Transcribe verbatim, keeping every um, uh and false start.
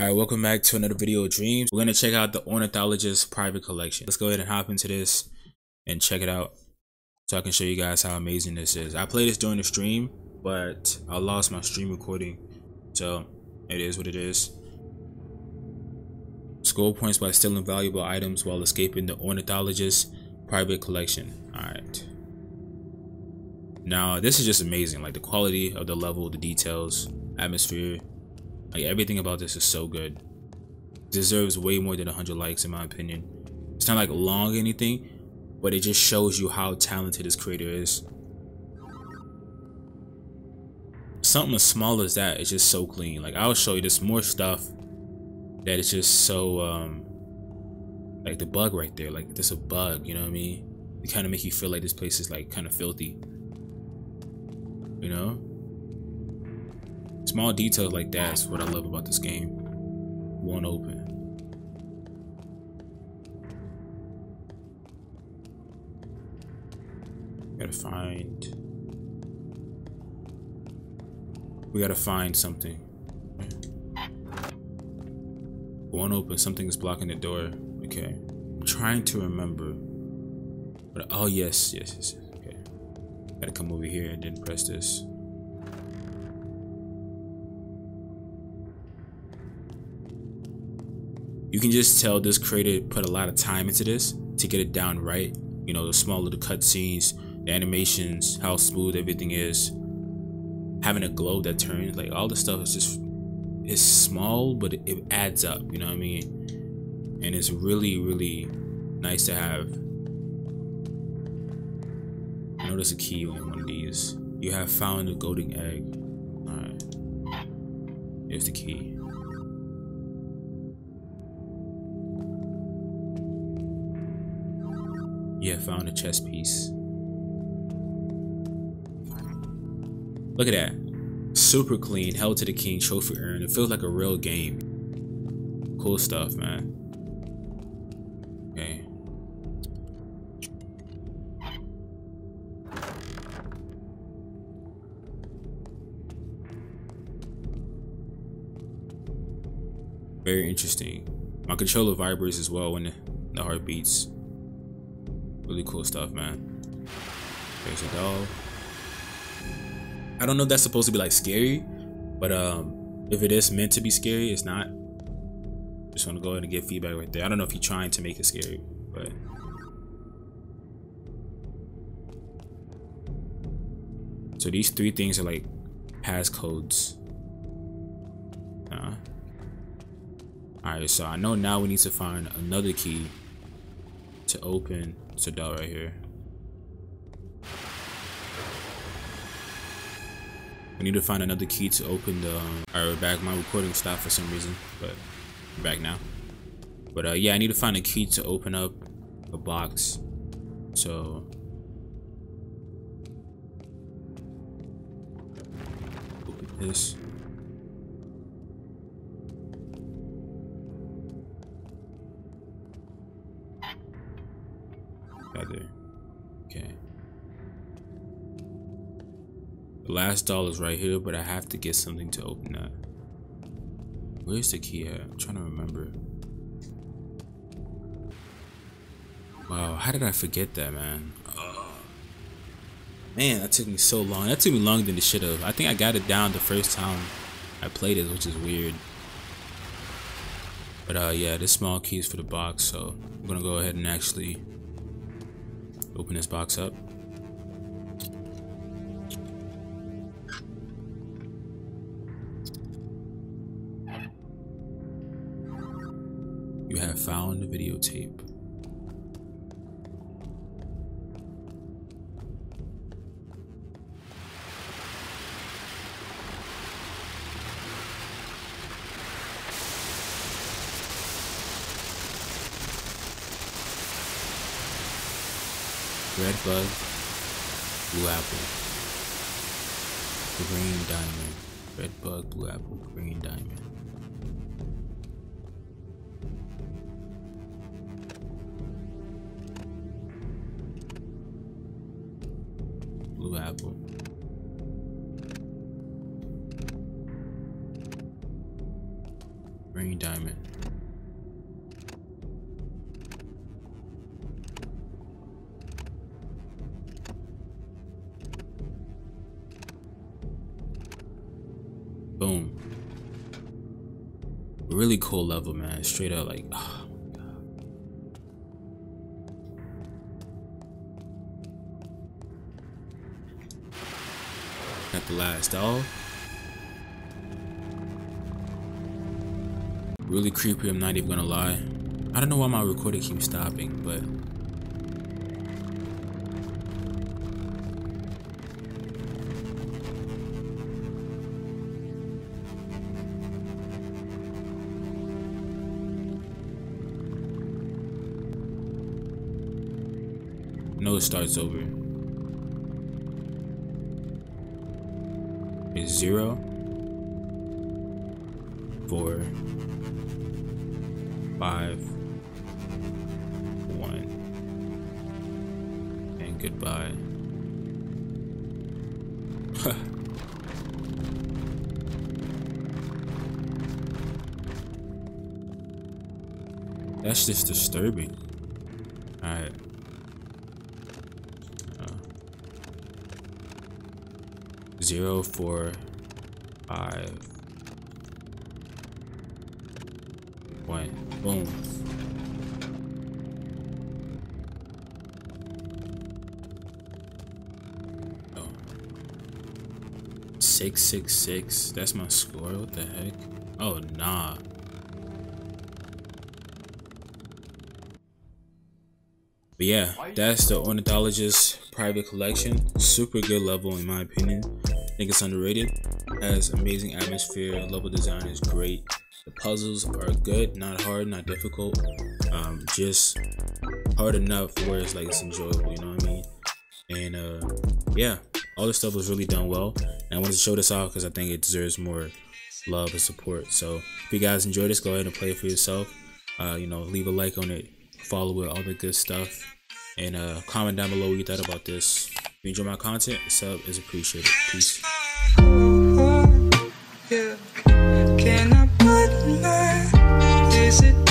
Alright, welcome back to another video of Dreams. We're going to check out the Ornithologist Private Collection. Let's go ahead and hop into this and check it out so I can show you guys how amazing this is. I played this during the stream, but I lost my stream recording, so it is what it is. Score points by stealing valuable items while escaping the Ornithologist Private Collection. Alright. Now, this is just amazing. Like, the quality of the level, the details, atmosphere. Like, everything about this is so good. It deserves way more than one hundred likes, in my opinion. It's not like long or anything, but it just shows you how talented this creator is. Something as small as that is just so clean. Like, I'll show you this more stuff that is just so, um, like the bug right there. Like, there's a bug, you know what I mean? It kind of make you feel like this place is like kind of filthy, you know? Small details like that's what I love about this game. One open. Gotta find. We gotta find something. One open. Something is blocking the door. Okay. I'm trying to remember. But oh yes, yes, yes. Okay. Gotta come over here and then press this. You can just tell this creator put a lot of time into this to get it down right. You know, the small little cutscenes, the animations, how smooth everything is. Having a globe that turns, like all this stuff is just, it's small, but it adds up, you know what I mean? And it's really, really nice to have. I know there's a key on one of these. You have found a golden egg. Alright. Here's the key. Yeah, found a chess piece. Look at that. Super clean, held to the king, trophy urn. It feels like a real game. Cool stuff, man. Okay. Very interesting. My controller vibrates as well when the heart beats. Really cool stuff, man. There's a doll. I don't know if that's supposed to be like scary, but um, if it is meant to be scary, it's not. Just want to go ahead and get feedback right there. I don't know if you're trying to make it scary, but so these three things are like passcodes. Nah. All right, so I know now we need to find another key to open. It's a doll right here. We need to find another key to open the. Um, Alright, we're back. My recording stopped for some reason, but I'm back now. But uh, yeah, I need to find a key to open up a box. So open this. Okay. The last doll is right here, but I have to get something to open that. Where's the key at? I'm trying to remember. Wow, how did I forget that, man? Oh. Man, that took me so long. That took me longer than it should have. I think I got it down the first time I played it, which is weird. But uh, yeah, this small key is for the box, so I'm gonna go ahead and actually open this box up. You have found a videotape. Red bug, blue apple, green diamond. Red bug, blue apple, green diamond. Blue apple. Green diamond. Boom. Really cool level, man. Straight up, like, oh my God. Got the last doll. Really creepy, I'm not even gonna lie. I don't know why my recorder keeps stopping, but no, it starts over. It's zero, four, five, one, and goodbye. That's just disturbing. All right. Uh, zero, four, five, one. Boom. Oh. Six, six, six. That's my score. What the heck? Oh, nah. But yeah, that's the Ornithologist Private Collection. Super good level, in my opinion. I think it's underrated. Has amazing atmosphere. Level design is great. The puzzles are good, not hard, not difficult, um, just hard enough where it's like it's enjoyable, you know what I mean? And uh, yeah, all this stuff was really done well, and I wanted to show this off because I think it deserves more love and support. So if you guys enjoyed this, go ahead and play it for yourself. Uh, you know, leave a like on it, follow it, all the good stuff, and uh, comment down below what you thought about this. If you enjoy my content, sub is appreciated. Peace. Ooh, yeah. Can I Is it